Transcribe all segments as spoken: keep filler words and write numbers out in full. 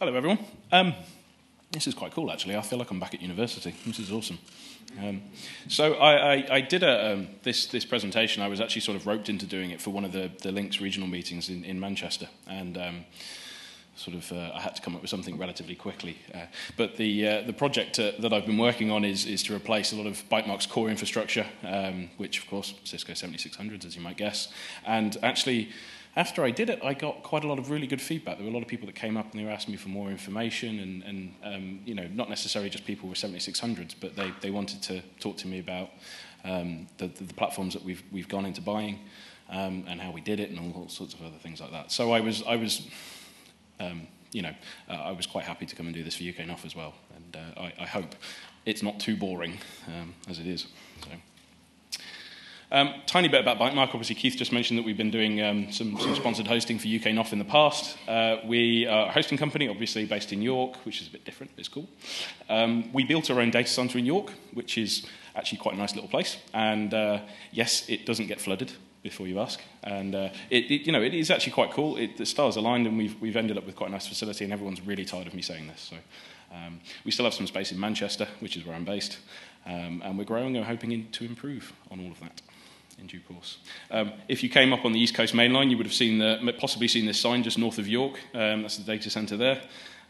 Hello, everyone. Um, this is quite cool, actually. I feel like I'm back at university. This is awesome. Um, so I, I, I did a, um, this, this presentation. I was actually sort of roped into doing it for one of the, the LINX regional meetings in, in Manchester. And um, sort of uh, I had to come up with something relatively quickly. Uh, but the, uh, the project uh, that I've been working on is, is to replace a lot of ByteMark's core infrastructure, um, which, of course, Cisco seventy-six hundreds, as you might guess. And actually, after I did it, I got quite a lot of really good feedback. There were a lot of people that came up and they were asking me for more information, and, and um, you know, not necessarily just people with seventy-six hundreds, but they, they wanted to talk to me about um, the, the platforms that we've we've gone into buying, um, and how we did it, and all, all sorts of other things like that. So I was I was, um, you know, uh, I was quite happy to come and do this for U K NOF as well, and uh, I, I hope it's not too boring um, as it is. So. Um, tiny bit about ByteMark. Obviously, Keith just mentioned that we've been doing um, some, some sponsored hosting for U K NOF in the past. Uh, we are a hosting company, obviously based in York, which is a bit different, but it's cool. Um, we built our own data center in York, which is actually quite a nice little place. And uh, yes, it doesn't get flooded, before you ask. And uh, it, it, you know, it is actually quite cool. It, the stars aligned, and we've, we've ended up with quite a nice facility, and everyone's really tired of me saying this. So um, we still have some space in Manchester, which is where I'm based. Um, and we're growing and hoping in, to improve on all of that in due course. Um, if you came up on the East Coast Main Line, you would have seen the, possibly seen this sign just north of York. Um, that's the data centre there.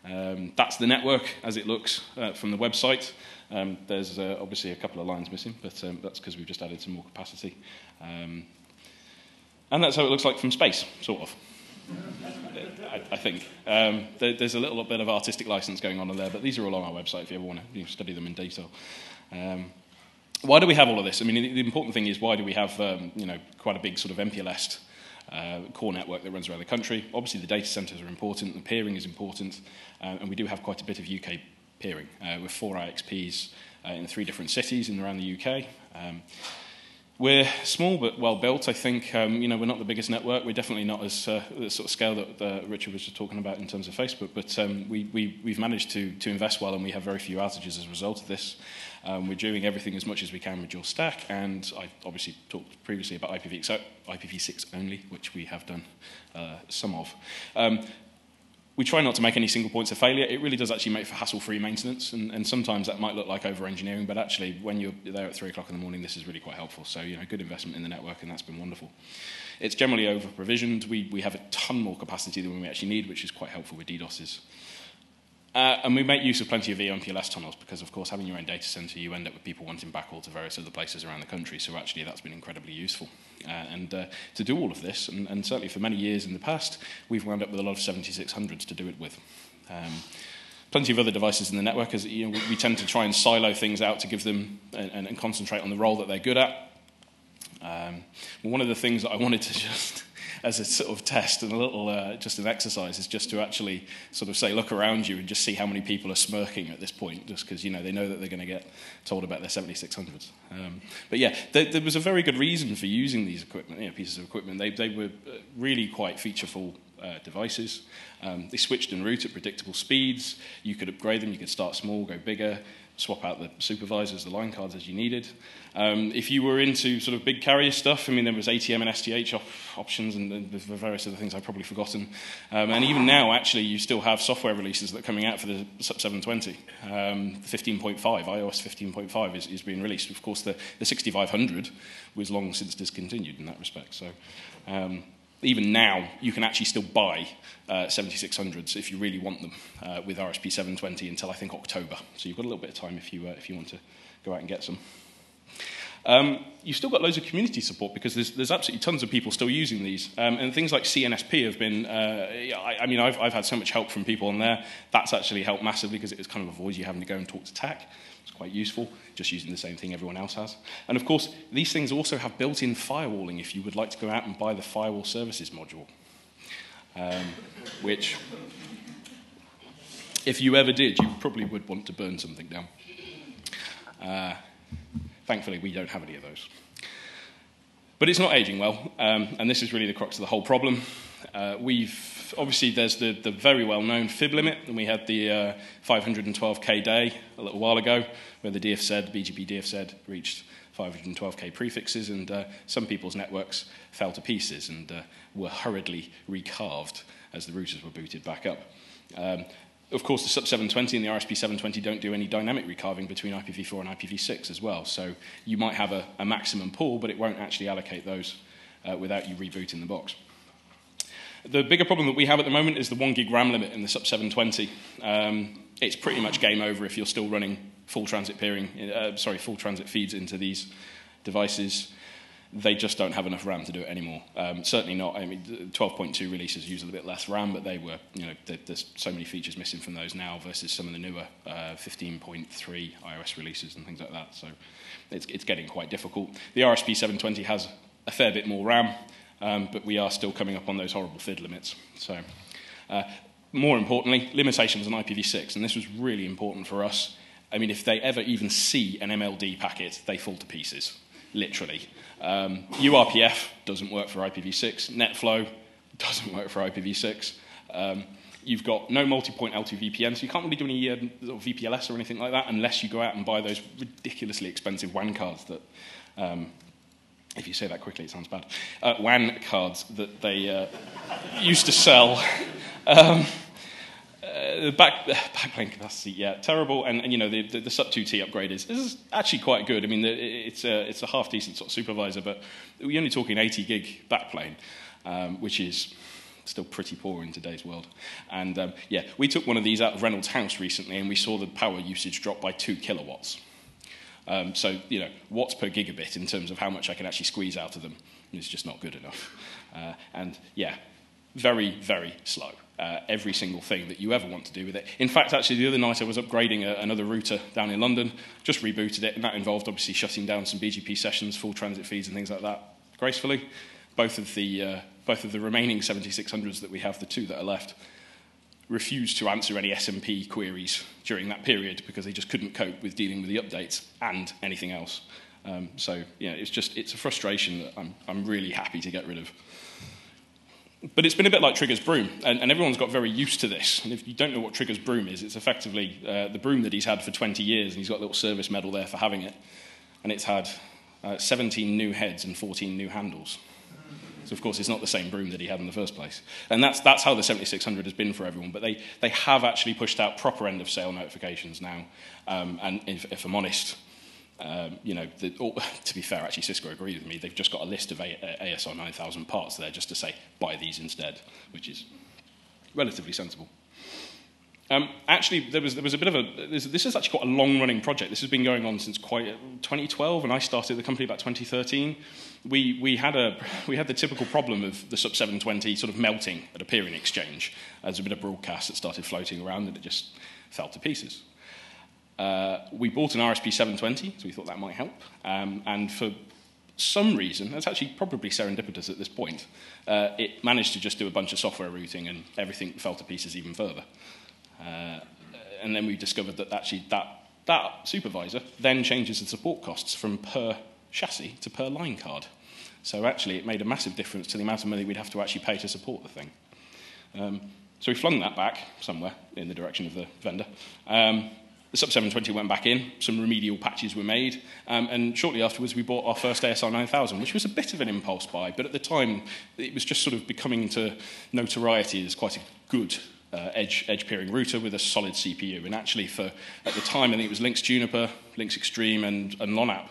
Um, that's the network as it looks uh, from the website. Um, there's uh, obviously a couple of lines missing, but um, that's because we've just added some more capacity. Um, and that's how it looks like from space, sort of. I, I think. Um, there, there's a little bit of artistic license going on in there, but these are all on our website if you ever want to you know, study them in detail. Um, Why do we have all of this? I mean, the important thing is why do we have, um, you know, quite a big sort of M P L S uh, core network that runs around the country? Obviously, the data centres are important, the peering is important, uh, and we do have quite a bit of U K peering uh, with four I X Ps uh, in three different cities in around the U K. Um, we're small but well built, I think. Um, you know, we're not the biggest network. We're definitely not as uh, the sort of scale that uh, Richard was just talking about in terms of Facebook, but um, we, we, we've managed to, to invest well, and we have very few outages as a result of this. Um, we're doing everything as much as we can with dual stack, and I obviously talked previously about I P v six only, which we have done uh, some of. Um, we try not to make any single points of failure. It really does actually make for hassle-free maintenance, and, and sometimes that might look like over-engineering, but actually when you're there at three o'clock in the morning, this is really quite helpful. So, you know, good investment in the network, and that's been wonderful. It's generally over-provisioned. We, we have a ton more capacity than we actually need, which is quite helpful with DDoSes. Uh, and we make use of plenty of E M P L S tunnels because, of course, having your own data centre, you end up with people wanting backhaul to various other places around the country. So actually, that's been incredibly useful. Uh, and uh, to do all of this, and, and certainly for many years in the past, we've wound up with a lot of seventy-six hundreds to do it with. Um, plenty of other devices in the network, as you know, we, we tend to try and silo things out to give them and, and, and concentrate on the role that they're good at. Um, well, one of the things that I wanted to just... as a sort of test and a little, uh, just an exercise, is just to actually sort of say, look around you and just see how many people are smirking at this point, just because, you know, they know that they're going to get told about their seventy-six hundreds. Um, but yeah, there, there was a very good reason for using these equipment, you know, pieces of equipment. They, they were really quite featureful uh, devices. Um, they switched en route at predictable speeds. You could upgrade them, you could start small, go bigger, swap out the supervisors, the line cards as you needed. Um, if you were into sort of big carrier stuff, I mean, there was A T M and S T H op options and, and the various other things I've probably forgotten. Um, and even now, actually, you still have software releases that are coming out for the SUP seven twenty. Um, fifteen point five, iOS fifteen point five is, is being released. Of course, the, the sixty-five hundred was long since discontinued in that respect. So um, even now, you can actually still buy uh, seventy-six hundreds if you really want them uh, with R S P seven twenty until, I think, October. So you've got a little bit of time if you, uh, if you want to go out and get some. Um, you've still got loads of community support because there's, there's absolutely tons of people still using these. Um, and things like C N S P have been, uh, I, I mean, I've, I've had so much help from people on there. That's actually helped massively because it kind of avoids you having to go and talk to T A C. It's quite useful, just using the same thing everyone else has. And of course, these things also have built-in firewalling if you would like to go out and buy the firewall services module, um, which, if you ever did, you probably would want to burn something down. Uh, Thankfully, we don't have any of those. But it's not aging well, um, and this is really the crux of the whole problem. Uh, we've obviously, there's the, the very well-known F I B limit, and we had the uh, five hundred twelve K day a little while ago, where the D F Z, B G P D F Z, reached five hundred twelve K prefixes, and uh, some people's networks fell to pieces and uh, were hurriedly recarved as the routers were booted back up. Um, Of course, the SUP seven twenty and the R S P seven twenty don't do any dynamic recarving between I P v four and I P v six as well. So you might have a, a maximum pool, but it won't actually allocate those uh, without you rebooting the box. The bigger problem that we have at the moment is the one gig RAM limit in the SUP seven twenty. Um, it's pretty much game over if you're still running full transit peering, uh, sorry, full transit feeds into these devices. They just don't have enough RAM to do it anymore. Um, certainly not. I mean, twelve point two releases use a little bit less RAM, but they were, you know, there, there's so many features missing from those now versus some of the newer fifteen point three uh, iOS releases and things like that. So it's, it's getting quite difficult. The R S P seven twenty has a fair bit more RAM, um, but we are still coming up on those horrible F I D limits. So, uh, more importantly, limitations on I P v six, and this was really important for us. I mean, if they ever even see an M L D packet, they fall to pieces, literally. Um, U R P F doesn't work for I P v six. NetFlow doesn't work for I P v six. Um, you've got no multi-point L two V P N, so you can't really do any um, V P L S or anything like that unless you go out and buy those ridiculously expensive W A N cards that, um, if you say that quickly, it sounds bad, uh, W A N cards that they uh, used to sell. um, The uh, back, backplane capacity, yeah, terrible, and, and you know the, the, the SUP two T upgrade is, is actually quite good. I mean, the, it's a it's a half decent sort of supervisor, but we're only talking eighty gig backplane, um, which is still pretty poor in today's world. And um, yeah, we took one of these out of Reynolds' house recently, and we saw the power usage drop by two kilowatts. Um, so you know, watts per gigabit in terms of how much I can actually squeeze out of them is just not good enough. Uh, and yeah, very very slow. Uh, every single thing that you ever want to do with it. In fact, actually, the other night I was upgrading a, another router down in London, just rebooted it, and that involved obviously shutting down some B G P sessions, full transit feeds and things like that gracefully. Both of the, uh, both of the remaining seventy-six hundreds that we have, the two that are left, refused to answer any S M P queries during that period because they just couldn't cope with dealing with the updates and anything else. Um, so, yeah, it's just, it's a frustration that I'm, I'm really happy to get rid of. But it's been a bit like Trigger's Broom, and, and everyone's got very used to this. And if you don't know what Trigger's Broom is, it's effectively uh, the broom that he's had for twenty years, and he's got a little service medal there for having it. And it's had uh, seventeen new heads and fourteen new handles. So, of course, it's not the same broom that he had in the first place. And that's, that's how the seventy-six hundred has been for everyone. But they, they have actually pushed out proper end-of-sale notifications now. Um, and if, if I'm honest... Um, you know, the, or, to be fair, actually, Cisco agrees with me. They've just got a list of A S R nine thousand parts there just to say, buy these instead, which is relatively sensible. Um, actually, there was, there was a bit of a... This, this is actually quite a long-running project. This has been going on since quite twenty twelve, and I started the company about twenty thirteen. We, we, had, a, we had the typical problem of the SUP seven twenty sort of melting at a peering exchange. There's a bit of broadcast that started floating around, and it just fell to pieces. Uh, we bought an R S P seven twenty, so we thought that might help. Um, and for some reason, that's actually probably serendipitous at this point, uh, it managed to just do a bunch of software routing and everything fell to pieces even further. Uh, and then we discovered that actually that, that supervisor then changes the support costs from per chassis to per line card. So actually it made a massive difference to the amount of money we'd have to actually pay to support the thing. Um, so we flung that back somewhere in the direction of the vendor. Um, The SUP seven twenty went back in, some remedial patches were made, um, and shortly afterwards we bought our first A S R nine thousand, which was a bit of an impulse buy, but at the time it was just sort of becoming to notoriety as quite a good uh, edge, edge peering router with a solid C P U. And actually for, at the time, I think it was LINX Juniper, LINX Extreme and, and LONAP,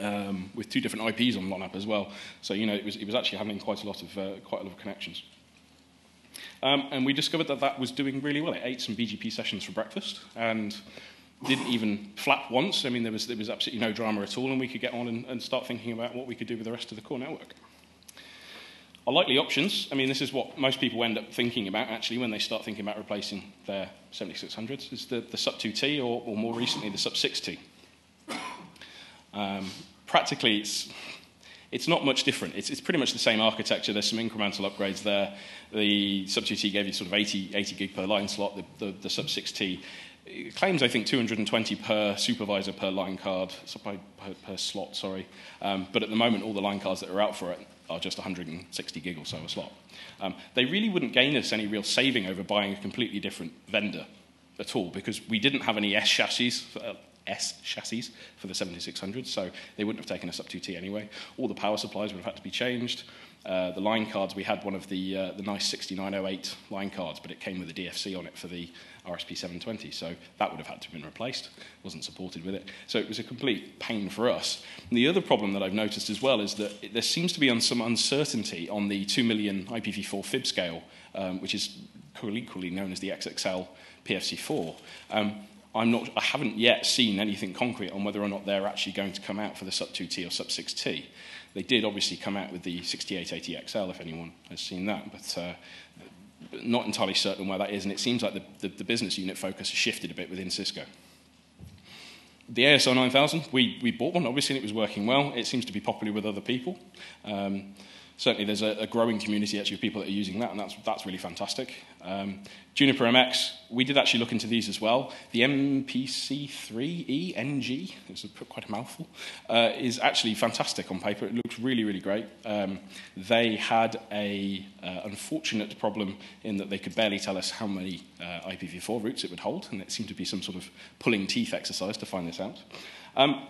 um, with two different I Ps on LONAP as well. So, you know, it was, it was actually having quite a lot of, uh, quite a lot of connections. Um, and we discovered that that was doing really well. It ate some B G P sessions for breakfast and didn't even flap once. I mean, there was, there was absolutely no drama at all, and we could get on and, and start thinking about what we could do with the rest of the core network. Our likely options, I mean, this is what most people end up thinking about, actually, when they start thinking about replacing their seventy-six hundreds, is the, the SUP two T or, or more recently the SUP six T. Um, practically, it's... It's not much different. It's, it's pretty much the same architecture. There's some incremental upgrades there. The SUP two T gave you sort of eighty, eighty gig per line slot. The, the, the SUP six T claims, I think, two hundred twenty per supervisor per line card, per, per slot, sorry. Um, but at the moment, all the line cards that are out for it are just one hundred sixty gig or so a slot. Um, they really wouldn't gain us any real saving over buying a completely different vendor at all because we didn't have any S chassis. S chassis for the seventy-six hundred, so they wouldn't have taken a SUP two T anyway. All the power supplies would have had to be changed. Uh, the line cards, we had one of the, uh, the nice sixty-nine oh eight line cards, but it came with a D F C on it for the R S P seven twenty, so that would have had to have been replaced. It wasn't supported with it. So it was a complete pain for us. And the other problem that I've noticed as well is that it, there seems to be some uncertainty on the two million I P v four F I B scale, um, which is colloquially known as the X X L P F C four. Um, I'm not, I haven't yet seen anything concrete on whether or not they're actually going to come out for the SUP two T or SUP six T. They did obviously come out with the sixty-eight eighty X L, if anyone has seen that, but uh, not entirely certain where that is, and it seems like the, the, the business unit focus has shifted a bit within Cisco. The A S R nine thousand, we, we bought one, obviously, and it was working well. It seems to be popular with other people. Um, Certainly there's a, a growing community actually of people that are using that, and that's, that's really fantastic. Um, Juniper M X, we did actually look into these as well. The M P C three E N G, it's quite a mouthful, uh, is actually fantastic on paper. It looks really, really great. Um, they had an uh, unfortunate problem in that they could barely tell us how many uh, I P v four routes it would hold, and it seemed to be some sort of pulling teeth exercise to find this out. Um,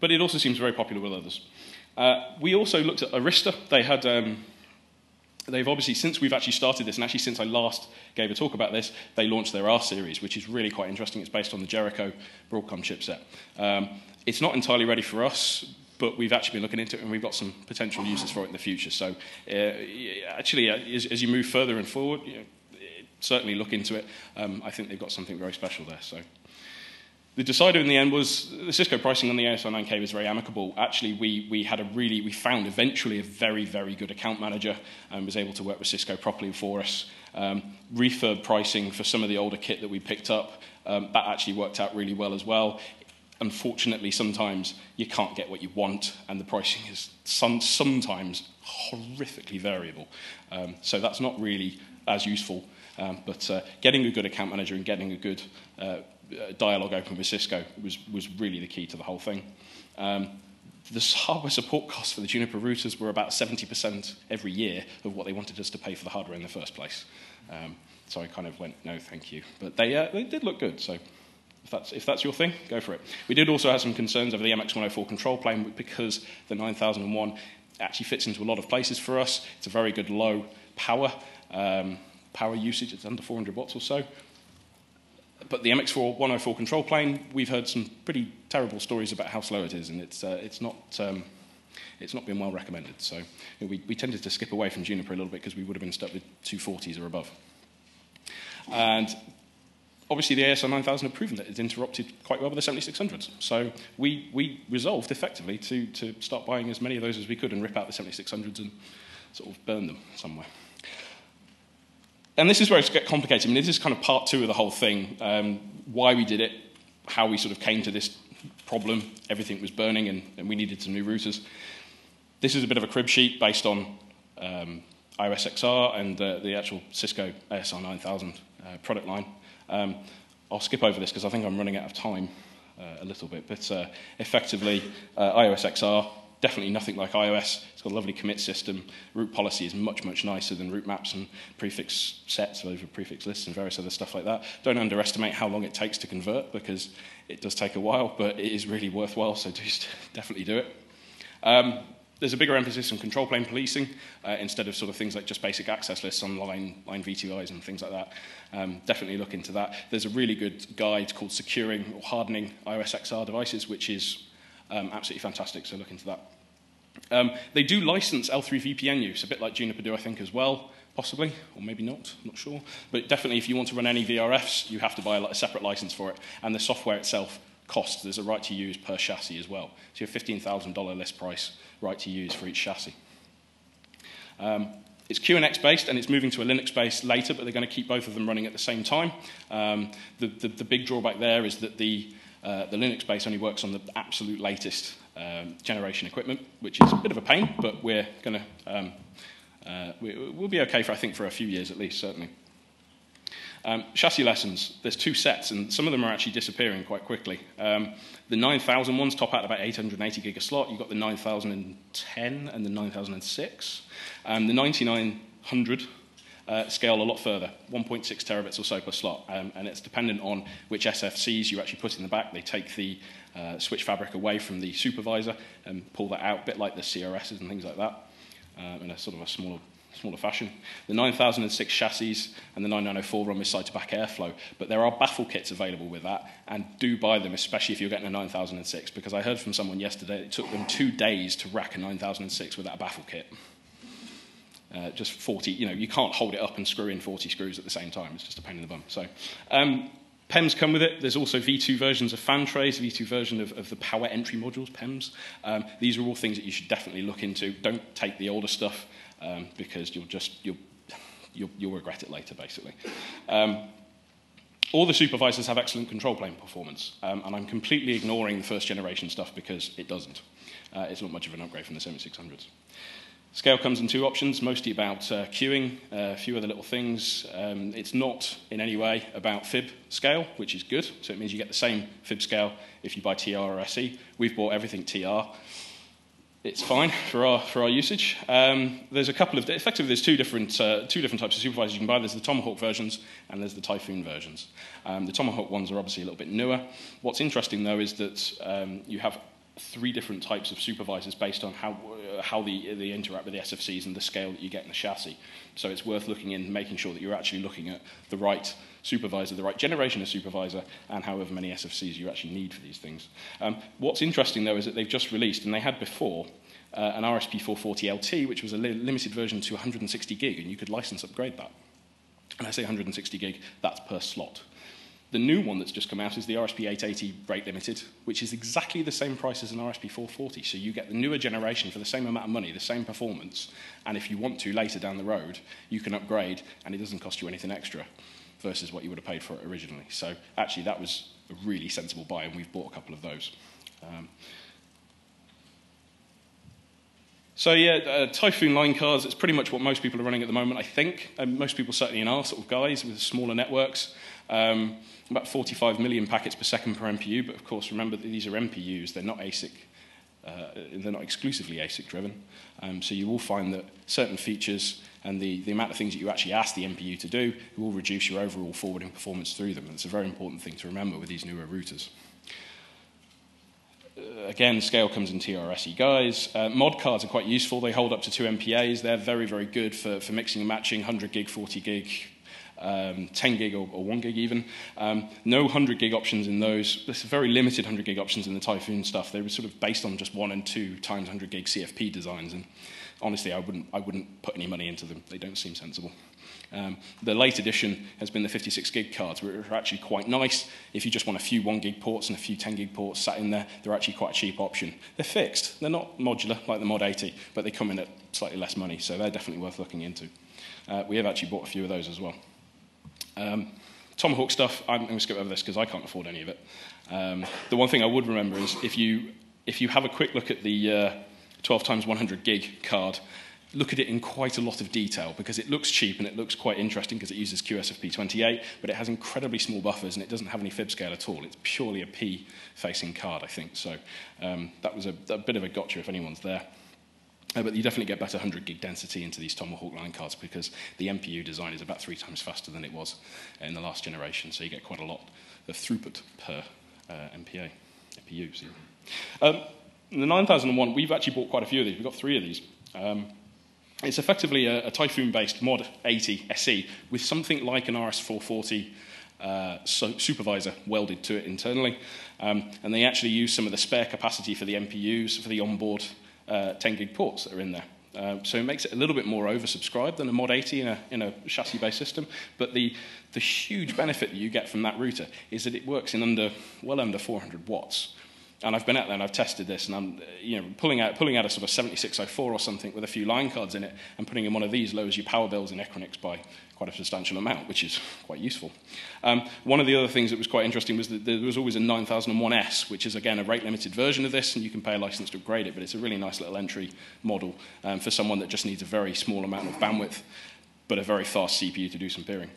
but it also seems very popular with others. Uh, we also looked at Arista. They had, um, they've obviously, since we've actually started this, and actually since I last gave a talk about this, they launched their R series, which is really quite interesting. It's based on the Jericho Broadcom chipset. Um, it's not entirely ready for us, but we've actually been looking into it, and we've got some potential uses for it in the future. So uh, actually, uh, as, as you move further and forward, you know, certainly look into it. Um, I think they've got something very special there. So. The decider in the end was the Cisco pricing on the A S R nine K was very amicable. Actually, we, we had a really, we found eventually a very, very good account manager and was able to work with Cisco properly for us. Um, refurb pricing for some of the older kit that we picked up, um, that actually worked out really well as well. Unfortunately, sometimes you can't get what you want, and the pricing is some, sometimes horrifically variable. Um, so that's not really as useful, um, but uh, getting a good account manager and getting a good uh, dialogue open with Cisco was, was really the key to the whole thing. Um, the hardware support costs for the Juniper routers were about seventy percent every year of what they wanted us to pay for the hardware in the first place. Um, so I kind of went, no, thank you. But they, uh, they did look good, so if that's, if that's your thing, go for it. We did also have some concerns over the M X one oh four control plane because the nine thousand one actually fits into a lot of places for us. It's a very good low power, um, power usage. It's under four hundred watts or so. But the M X one oh four control plane, we've heard some pretty terrible stories about how slow it is, and it's, uh, it's, not, um, it's not been well recommended. So you know, we, we tended to skip away from Juniper a little bit because we would have been stuck with two forties or above. And obviously the A S R nine thousand have proven that it's interrupted quite well with the seventy-six hundreds. So we, we resolved effectively to, to start buying as many of those as we could and rip out the seventy-six hundreds and sort of burn them somewhere. And this is where it's get complicated. I mean, this is kind of part two of the whole thing, um, why we did it, how we sort of came to this problem. Everything was burning, and, and we needed some new routers. This is a bit of a crib sheet based on um, i O S X R and uh, the actual Cisco A S R nine thousand uh, product line. Um, I'll skip over this because I think I'm running out of time uh, a little bit. But uh, effectively, uh, i O S X R, definitely nothing like iOS. It's got a lovely commit system. Root policy is much, much nicer than root maps and prefix sets over prefix lists and various other stuff like that. Don't underestimate how long it takes to convert, because it does take a while, but it is really worthwhile, so just definitely do it. Um, there's a bigger emphasis on control plane policing uh, instead of sort of things like just basic access lists on line, line V T Is and things like that. Um, definitely look into that. There's a really good guide called Securing or Hardening i O S X R Devices, which is Um, absolutely fantastic, so look into that. Um, they do license L three V P N use, a bit like Juniper do, I think, as well, possibly, or maybe not, I'm not sure. But definitely, if you want to run any V R Fs, you have to buy a separate license for it, and the software itself costs. There's a right to use per chassis as well. So you have fifteen thousand dollar list price right to use for each chassis. Um, It's Q N X based, and it's moving to a Linux based later, but they're going to keep both of them running at the same time. Um, the, the, the big drawback there is that the Uh, the Linux base only works on the absolute latest um, generation equipment, which is a bit of a pain, but we're going to um, uh, we, we'll be okay for, I think, for a few years at least, certainly. Um, chassis lessons. There's two sets, and some of them are actually disappearing quite quickly. Um, the nine thousand ones top out about eight hundred eighty gig a slot. You've got the nine thousand ten and the nine thousand six. Um, the ninety-nine hundred uh, scale a lot further, one point six terabits or so per slot, um, and it's dependent on which S F Cs you actually put in the back. They take the uh, switch fabric away from the supervisor and pull that out, a bit like the C R Ss and things like that, um, in a sort of a smaller smaller fashion. The nine thousand six chassis and the nine nine oh four run with side-to-back airflow, but there are baffle kits available with that, and do buy them, especially if you're getting a nine thousand six, because I heard from someone yesterday it took them two days to rack a nine thousand six without a baffle kit. Uh, just forty, you know, you can't hold it up and screw in forty screws at the same time. It's just a pain in the bum. So, um, P E Ms come with it. There's also V two versions of fan trays, V two version of, of the power entry modules, P E Ms. Um, these are all things that you should definitely look into. Don't take the older stuff. Um, because you'll just you'll, you'll you'll regret it later, basically. Um, all the supervisors have excellent control plane performance, um, and I'm completely ignoring the first generation stuff because it doesn't. Uh, it's not much of an upgrade from the seventy-six hundreds. Scale comes in two options, mostly about uh, queuing, uh, a few other little things. Um, it's not in any way about F I B scale, which is good. So it means you get the same F I B scale if you buy T R or S E. We've bought everything T R. It's fine for our, for our usage. Um, there's a couple of, effectively there's two different, uh, two different types of supervisors you can buy. There's the Tomahawk versions and there's the Typhoon versions. Um, the Tomahawk ones are obviously a little bit newer. What's interesting though is that um, you have three different types of supervisors based on how, uh, how the, they interact with the S F Cs and the scale that you get in the chassis. So it's worth looking in and making sure that you're actually looking at the right supervisor, the right generation of supervisor, and however many S F Cs you actually need for these things. Um, what's interesting, though, is that they've just released, and they had before, uh, an R S P four forty L T, which was a li limited version to one hundred sixty gig, and you could license upgrade that. And I say one hundred sixty gig, that's per slot. The new one that's just come out is the R S P eight eighty rate limited, which is exactly the same price as an R S P four forty, so you get the newer generation for the same amount of money, the same performance, and if you want to later down the road, you can upgrade, and it doesn't cost you anything extra versus what you would have paid for it originally. So actually that was a really sensible buy, and we've bought a couple of those. Um, so yeah, uh, Typhoon line cards, it's pretty much what most people are running at the moment, I think. Um, most people certainly in our sort of guys with smaller networks. Um, about forty-five million packets per second per M P U, but of course remember that these are M P Us, they're not ASIC, uh, they're not exclusively ASIC driven. Um, so you will find that certain features and the, the amount of things that you actually ask the M P U to do will reduce your overall forwarding performance through them. And it's a very important thing to remember with these newer routers. Uh, again, scale comes in T R S E guys. Uh, mod cards are quite useful. They hold up to two M P As. They're very, very good for, for mixing and matching, one hundred gig, forty gig, um, ten gig or, or one gig even. Um, no one hundred gig options in those. There's very limited one hundred gig options in the Typhoon stuff. They were sort of based on just one and two times one hundred gig C F P designs. And honestly, I wouldn't, I wouldn't put any money into them. They don't seem sensible. Um, the late edition has been the fifty-six gig cards, which are actually quite nice. If you just want a few one gig ports and a few ten gig ports sat in there, they're actually quite a cheap option. They're fixed. They're not modular like the Mod eighty, but they come in at slightly less money, so they're definitely worth looking into. Uh, we have actually bought a few of those as well. Um, Tomahawk stuff, I'm going to skip over this because I can't afford any of it. Um, the one thing I would remember is if you, if you have a quick look at the... Uh, twelve times one hundred gig card, look at it in quite a lot of detail because it looks cheap and it looks quite interesting because it uses Q S F P twenty-eight, but it has incredibly small buffers and it doesn't have any F I B scale at all. It's purely a P-facing card, I think. So um, that was a, a bit of a gotcha if anyone's there. Uh, but you definitely get better one hundred gig density into these Tomahawk line cards because the M P U design is about three times faster than it was in the last generation, so you get quite a lot of throughput per uh, M P A, M P U. So. Um, In the nine thousand one, we've actually bought quite a few of these. We've got three of these. Um, it's effectively a, a Typhoon-based Mod eighty S E with something like an R S four forty uh, so supervisor welded to it internally. Um, and they actually use some of the spare capacity for the M P Us, for the onboard uh, ten gig ports that are in there. Uh, so it makes it a little bit more oversubscribed than a Mod eighty in a, in a chassis-based system. But the, the huge benefit that you get from that router is that it works in under, well under four hundred watts. And I've been out there and I've tested this, and I'm, you know, pulling out pulling out a sort of seventy-six oh four or something with a few line cards in it, and putting in one of these lowers your power bills in Equinix by quite a substantial amount, which is quite useful. Um, one of the other things that was quite interesting was that there was always a nine thousand one S, which is again a rate limited version of this, and you can pay a license to upgrade it, but it's a really nice little entry model um, for someone that just needs a very small amount of bandwidth, but a very fast C P U to do some peering.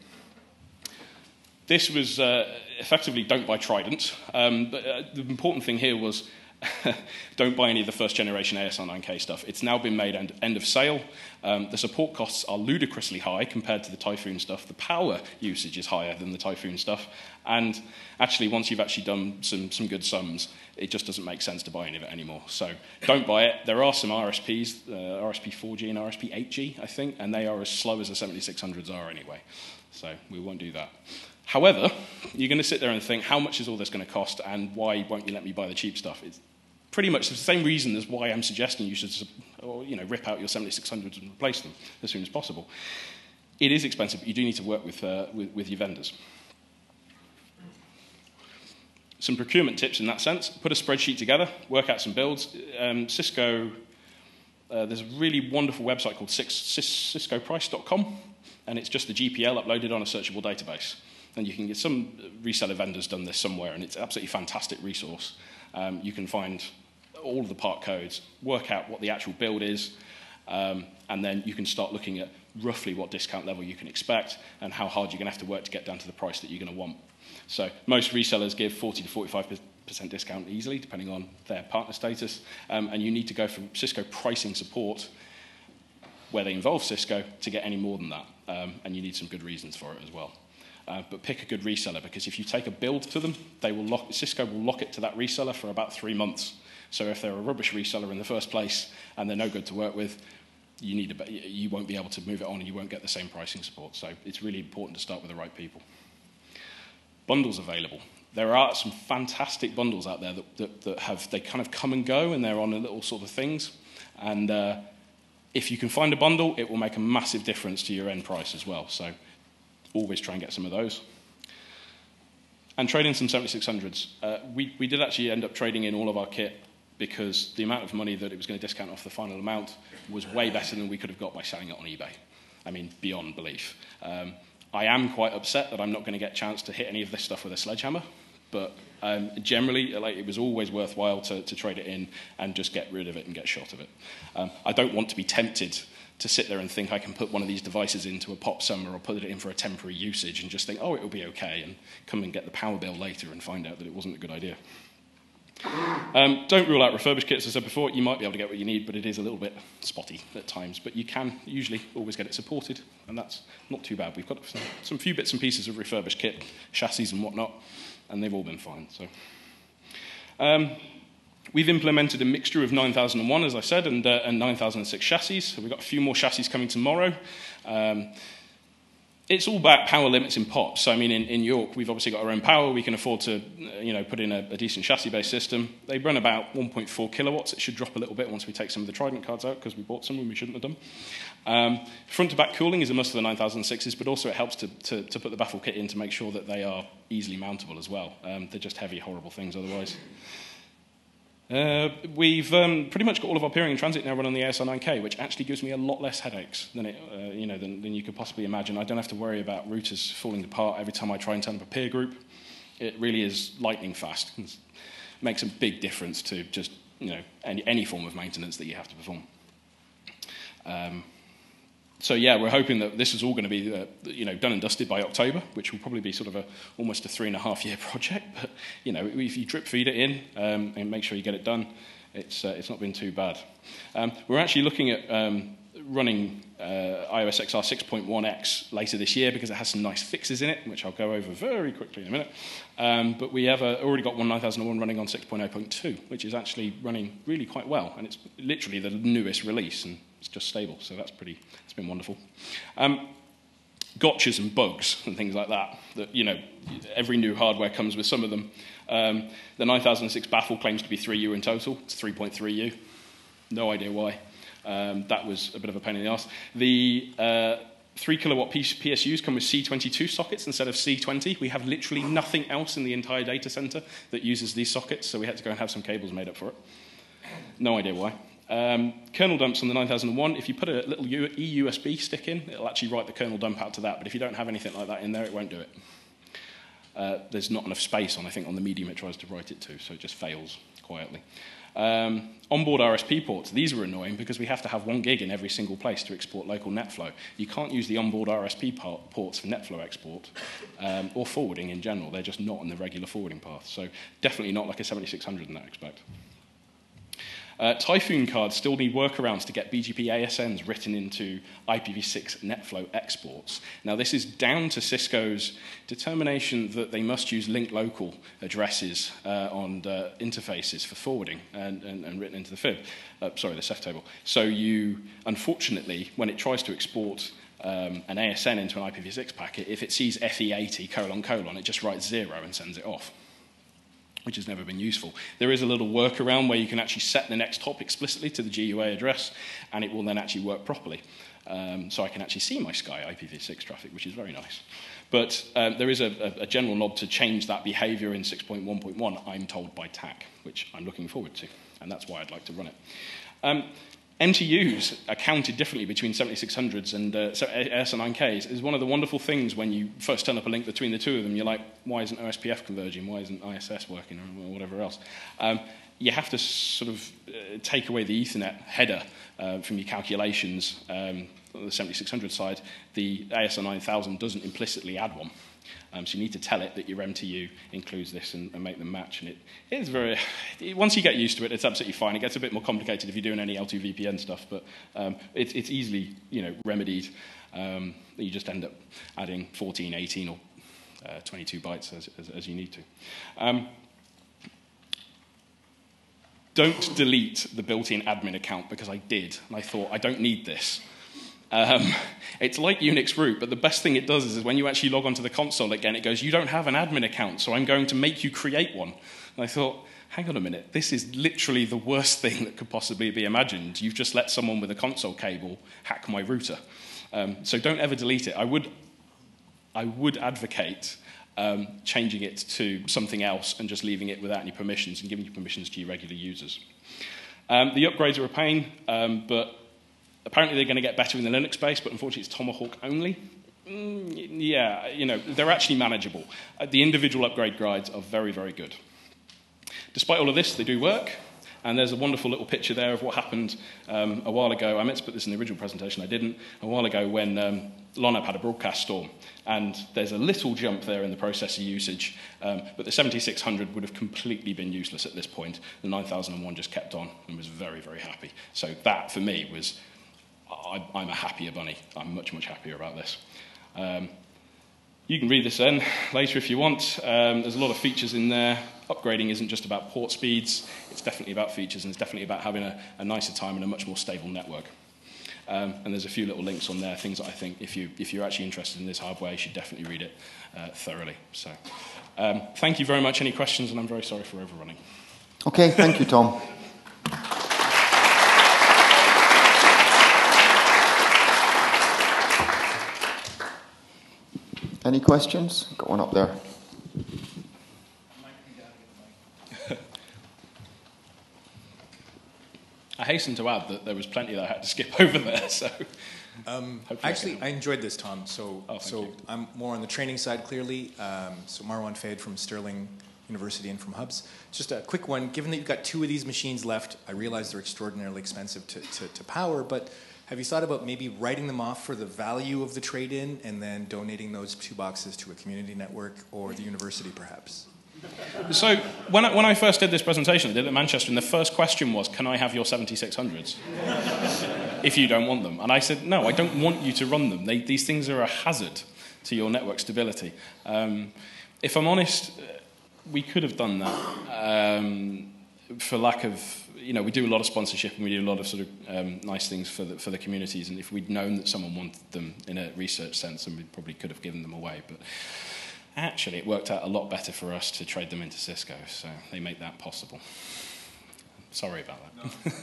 This was uh, effectively don't buy Trident. Um, but, uh, the important thing here was Don't buy any of the first generation A S R nine K stuff. It's now been made end, end of sale. Um, the support costs are ludicrously high compared to the Typhoon stuff. The power usage is higher than the Typhoon stuff. And actually, once you've actually done some, some good sums, it just doesn't make sense to buy any of it anymore. So don't buy it. There are some R S Ps, uh, R S P four G and R S P eight G, I think, and they are as slow as the seventy-six hundreds are anyway. So we won't do that. However, you're going to sit there and think, how much is all this going to cost, and why won't you let me buy the cheap stuff? It's pretty much the same reason as why I'm suggesting you should, or, you know, rip out your seventy-six hundreds and replace them as soon as possible. It is expensive, but you do need to work with, uh, with, with your vendors. Some procurement tips in that sense. Put a spreadsheet together, work out some builds. Um, Cisco, uh, there's a really wonderful website called cisco price dot com, and it's just the G P L uploaded on a searchable database. And you can get some reseller vendors done this somewhere, and it's an absolutely fantastic resource. Um, you can find all of the part codes, work out what the actual build is, um, and then you can start looking at roughly what discount level you can expect and how hard you're going to have to work to get down to the price that you're going to want. So most resellers give forty to forty-five percent discount easily, depending on their partner status, um, and you need to go for Cisco pricing support where they involve Cisco to get any more than that, um, and you need some good reasons for it as well. Uh, but pick a good reseller, because if you take a build to them, they will lock, Cisco will lock it to that reseller for about three months. So if they're a rubbish reseller in the first place and they're no good to work with, you, need a, you won't be able to move it on and you won't get the same pricing support. So it's really important to start with the right people. Bundles available. There are some fantastic bundles out there that, that, that have, they kind of come and go, and they're on a little sort of things. And uh, if you can find a bundle, it will make a massive difference to your end price as well. So always try and get some of those. And trade in some seventy-six hundreds. Uh, we, we did actually end up trading in all of our kit, because the amount of money that it was going to discount off the final amount was way better than we could have got by selling it on eBay. I mean, beyond belief. Um, I am quite upset that I'm not going to get a chance to hit any of this stuff with a sledgehammer, but um, generally, like, it was always worthwhile to, to trade it in and just get rid of it and get shot of it. Um, I don't want to be tempted to sit there and think I can put one of these devices into a pop summer or put it in for a temporary usage and just think, oh, it'll be okay, and come and get the power bill later and find out that it wasn't a good idea. Um, don't rule out refurbished kits. As I said before, you might be able to get what you need, but it is a little bit spotty at times. But you can usually always get it supported, and that's not too bad. We've got some, some few bits and pieces of refurbished kit, chassis and whatnot, and they've all been fine. So. Um, We've implemented a mixture of nine thousand one, as I said, and, uh, and nine thousand six chassis. So we've got a few more chassis coming tomorrow. Um, it's all about power limits in pops. So, I mean, in, in York, we've obviously got our own power. We can afford to, you know, put in a, a decent chassis-based system. They run about one point four kilowatts. It should drop a little bit once we take some of the Trident cards out, because we bought some when we shouldn't have done. Um, front-to-back cooling is a must for the nine thousand sixes, but also it helps to, to, to put the baffle kit in to make sure that they are easily mountable as well. Um, they're just heavy, horrible things otherwise. Uh, we've um, pretty much got all of our peering in transit now run on the A S R nine K, which actually gives me a lot less headaches than, it, uh, you, know, than, than you could possibly imagine. I don't have to worry about routers falling apart every time I try and turn up a peer group. It really is lightning fast. It makes a big difference to just, you know, any, any form of maintenance that you have to perform. Um, so yeah, we're hoping that this is all going to be uh, you know, done and dusted by October, which will probably be sort of a, almost a three and a half year project. But, you know, if you drip feed it in um, and make sure you get it done, it's, uh, it's not been too bad. Um, we're actually looking at um, running uh, iOS X R six point one X later this year, because it has some nice fixes in it, which I'll go over very quickly in a minute. Um, but we have uh, already got one nine thousand one running on six point oh point two, which is actually running really quite well, and it's literally the newest release, and it's just stable, so that's pretty, it's been wonderful. Um, gotchas and bugs and things like that, that, you know, every new hardware comes with some of them. Um, the nine thousand six baffle claims to be three U in total, it's three point three U, no idea why. Um, that was a bit of a pain in the arse. The uh, three kilowatt P S Us come with C twenty-two sockets instead of C twenty. We have literally nothing else in the entire data center that uses these sockets, so we had to go and have some cables made up for it. No idea why. Um, kernel dumps on the nine thousand one, if you put a little e U S B stick in, it'll actually write the kernel dump out to that, but if you don't have anything like that in there, it won't do it. Uh, there's not enough space on, I think, on the medium it tries to write it to, so it just fails quietly. Um, onboard R S P ports, these were annoying because we have to have one gig in every single place to export local NetFlow. You can't use the onboard R S P ports for NetFlow export um, or forwarding in general. They're just not on the regular forwarding path, so definitely not like a seventy-six hundred in that respect. Uh, Typhoon cards still need workarounds to get B G P A S Ns written into I P v six NetFlow exports. Now, this is down to Cisco's determination that they must use link local addresses uh, on the interfaces for forwarding and, and, and written into the F I B, uh, sorry, the Ceph table. So you, unfortunately, when it tries to export Um, an A S N into an I P v six packet, if it sees F E eighty colon colon, it just writes zero and sends it off, which has never been useful. There is a little workaround where you can actually set the next hop explicitly to the G U A address, and it will then actually work properly. Um, so I can actually see my Sky I P v six traffic, which is very nice. But um, there is a, a general knob to change that behavior in six point one point one, I'm told, by T A C, which I'm looking forward to, and that's why I'd like to run it. Um, M T Us are counted differently between seventy-six hundreds and uh, A S R nine Ks. It's one of the wonderful things when you first turn up a link between the two of them, you're like, why isn't O S P F converging? Why isn't I S S working? Or whatever else. Um, you have to sort of uh, take away the Ethernet header uh, from your calculations. Um, on the seventy-six hundred side, the A S R nine thousand doesn't implicitly add one. Um, so you need to tell it that your M T U includes this and, and make them match. And it, it is very, it, once you get used to it, it's absolutely fine. It gets a bit more complicated if you're doing any L two V P N stuff, but um, it, it's easily, you know, remedied. Um, you just end up adding fourteen, eighteen, or uh, twenty-two bytes as, as, as you need to. Um, don't delete the built-in admin account, because I did, and I thought, I don't need this. Um, it's like Unix root, but the best thing it does is, is when you actually log onto the console again, it goes, you don't have an admin account, so I'm going to make you create one. And I thought, hang on a minute, this is literally the worst thing that could possibly be imagined. You've just let someone with a console cable hack my router. Um, so don't ever delete it. I would, I would advocate um, changing it to something else and just leaving it without any permissions and giving your permissions to your regular users. Um, the upgrades are a pain, um, but apparently they're going to get better in the Linux space, but unfortunately it's Tomahawk only. Mm, yeah, you know, they're actually manageable. Uh, the individual upgrade guides are very, very good. Despite all of this, they do work, and there's a wonderful little picture there of what happened um, a while ago. I meant to put this in the original presentation, I didn't. A while ago when um, LONAP had a broadcast storm, and there's a little jump there in the processor usage, um, but the seventy-six hundred would have completely been useless at this point. The nine thousand one just kept on and was very, very happy. So that, for me, was... I'm a happier bunny. I'm much, much happier about this. Um, you can read this in later if you want. Um, there's a lot of features in there. Upgrading isn't just about port speeds. It's definitely about features, and it's definitely about having a, a nicer time and a much more stable network. Um, and there's a few little links on there, things that I think, if, you, if you're actually interested in this hardware, you should definitely read it uh, thoroughly. So, um, thank you very much. Any questions? And I'm very sorry for overrunning. Okay, thank you, Tom. Any questions? Got one up there. I hasten to add that there was plenty that I had to skip over there. So, um, actually, I, can... I enjoyed this, Tom. So, oh, so you. I'm more on the training side, clearly. Um, so, Marwan Fade from Sterling University and from Hubs. Just a quick one. Given that you've got two of these machines left, I realize they're extraordinarily expensive to, to, to power, but have you thought about maybe writing them off for the value of the trade-in and then donating those two boxes to a community network or the university, perhaps? So when I, when I first did this presentation, I did it at Manchester, and the first question was, can I have your seventy-six hundreds if you don't want them? And I said, no, I don't want you to run them. They, these things are a hazard to your network stability. Um, if I'm honest, we could have done that um, for lack of... You know, we do a lot of sponsorship, and we do a lot of sort of um, nice things for the, for the communities. And if we'd known that someone wanted them in a research sense, then we probably could have given them away. But actually, it worked out a lot better for us to trade them into Cisco. So they make that possible. Sorry about that.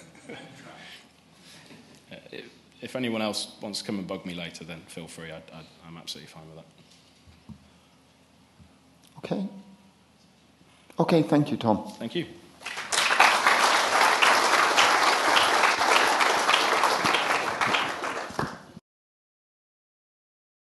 No. If anyone else wants to come and bug me later, then feel free. I'd, I'd, I'm absolutely fine with that. Okay. Okay. Thank you, Tom. Thank you.